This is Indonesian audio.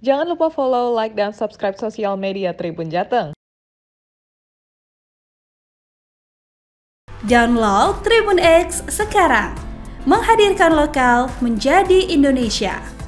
Jangan lupa follow, like, dan subscribe sosial media Tribun Jateng. Download TribunX sekarang, menghadirkan lokal menjadi Indonesia.